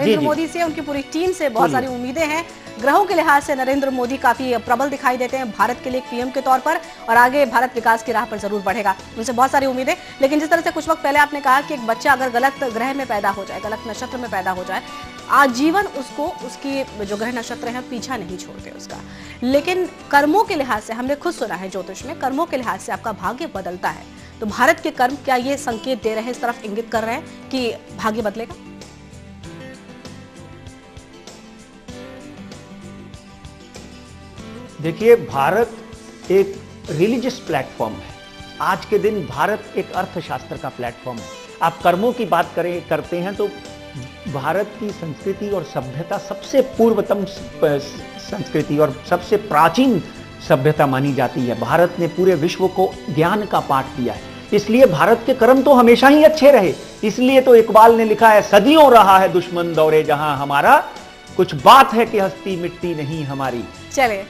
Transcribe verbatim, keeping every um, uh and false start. नरेंद्र मोदी से, उनकी पूरी टीम से बहुत सारी उम्मीदें हैं। ग्रहों के लिहाज से नरेंद्र मोदी काफी प्रबल दिखाई देते हैं भारत के लिए पीएम के तौर पर, और आगे भारत विकास की राह पर जरूर बढ़ेगा, उनसे बहुत सारी उम्मीदें। लेकिन जिस तरह से कुछ वक्त पहले आपने कहा कि एक बच्चा अगर गलत ग्रह में पैदा हो जाए, गलत नक्षत्र में पैदा हो जाए, आजीवन उसको उसकी जो ग्रह नक्षत्र है पीछा नहीं छोड़ते उसका। लेकिन कर्मों के लिहाज से हमने खुद सुना है ज्योतिष में, कर्मों के लिहाज से आपका भाग्य बदलता है, तो भारत के कर्म क्या ये संकेत दे रहे हैं, इस तरफ इंगित कर रहे हैं कि भाग्य बदलेगा? देखिए, भारत एक रिलीजियस प्लेटफॉर्म है, आज के दिन भारत एक अर्थशास्त्र का प्लेटफॉर्म है। आप कर्मों की बात करें करते हैं तो भारत की संस्कृति और सभ्यता सबसे पूर्वतम संस्कृति और सबसे प्राचीन सभ्यता मानी जाती है। भारत ने पूरे विश्व को ज्ञान का पाठ दिया है, इसलिए भारत के कर्म तो हमेशा ही अच्छे रहे। इसलिए तो इकबाल ने लिखा है, सदियों रहा है दुश्मन दौरे जहां हमारा, कुछ बात है कि हस्ती मिट्टी नहीं हमारी। चले।